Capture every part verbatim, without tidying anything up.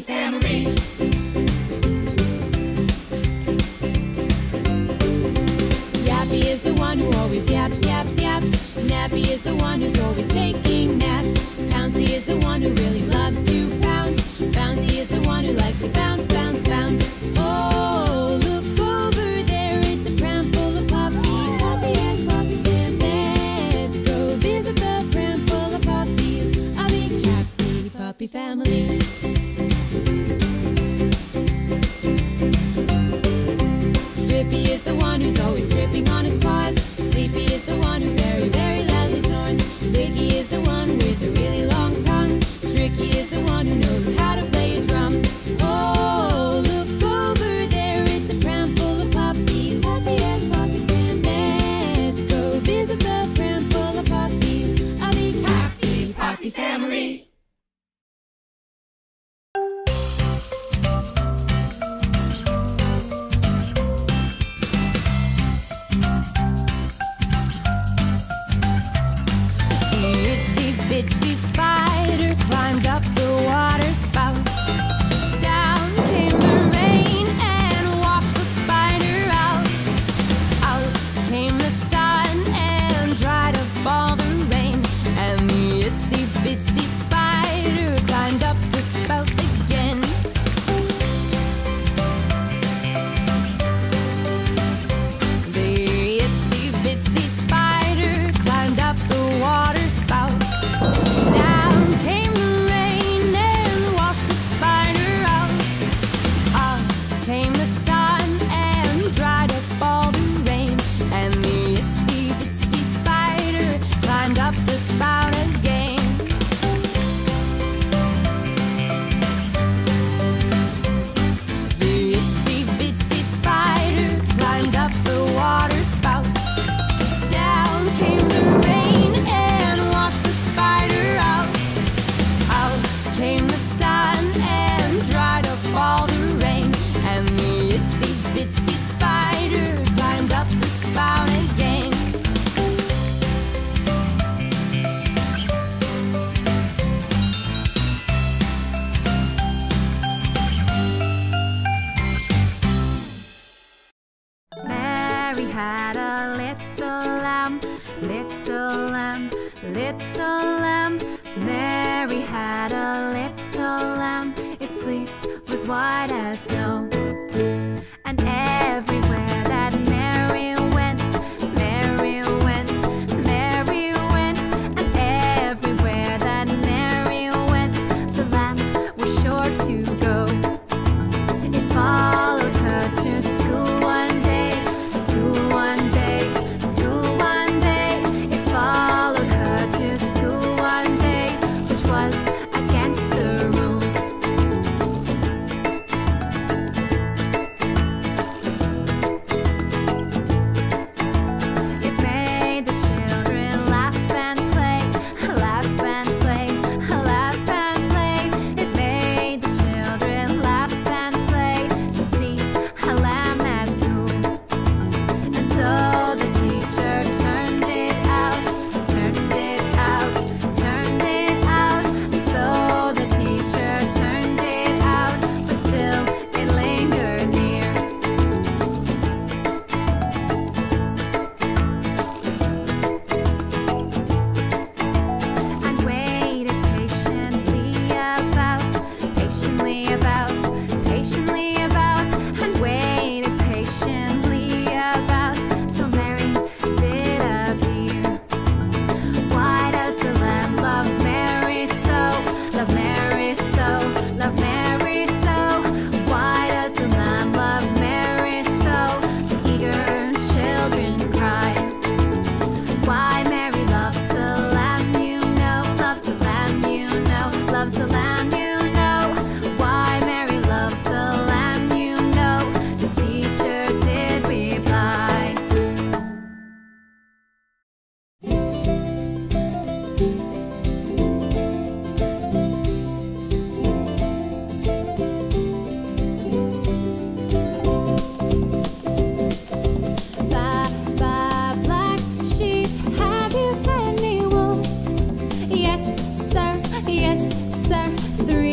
happy family. Yappy is the one who always yaps, yaps, yaps. Nappy is the one who's always taking naps. Pouncy is the one who really loves to pounce. Bouncy is the one who likes to bounce, bounce, bounce. Oh, look over there, it's a pram full of puppies. Happy as puppies can. Let's go visit the pram full of puppies. A big happy puppy family. Trippy is the one who's always tripping on his paws. Sleepy is the one who very, very loudly snores. Licky is the one with the really long tongue. Tricky is the one who knows how to play a drum. Oh, look over there, it's a pram full of puppies. Happy as puppies can. Let's go visit the pram full of puppies. A big happy puppy family. Itsy spider climbed up the water spout. Down came the rain and washed the spider out. Out came the sun and dried up all the rain. And the itsy bitsy spider climbed up the spout again. The itsy bitsy spider climbed up the water spout. Down came the rain and washed the spider out. Up came the sun and dried up all the rain. And the itsy bitsy spider climbed up the spout again. The itsy bitsy spider climbed up the water spout. Down came the rain and washed the spider. Came the sun and dried up all the rain. And the itsy bitsy spider climbed up the spout again. Mary had a little lamb, little lamb, little lamb. Mary had a little lamb, its fleece was white as snow. And everywhere that Mary went, Mary went, Mary went. And everywhere that Mary went, the lamb was sure to go. It followed her to school one day, school one day, school one day. It followed her to school. Yes, sir, yes, sir, three.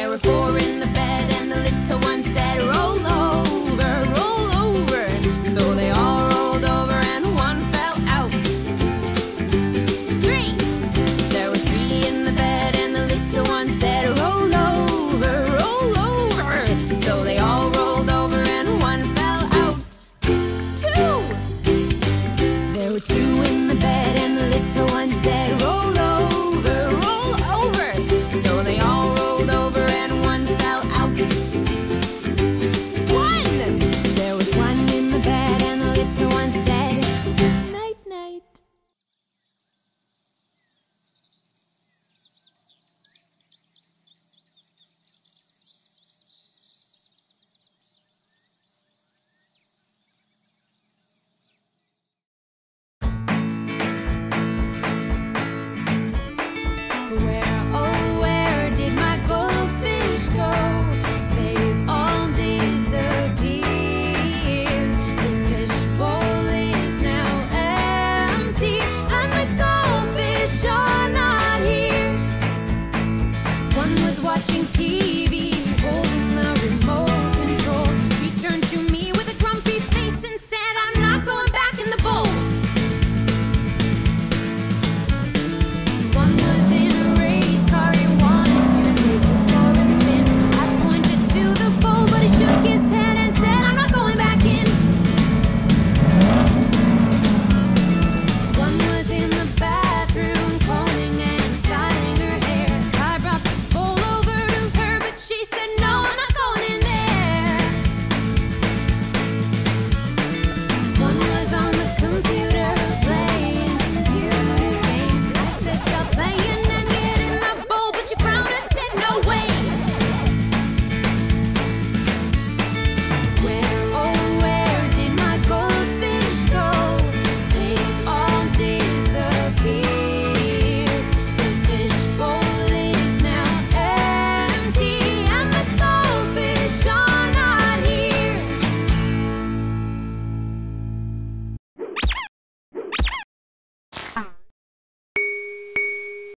there were four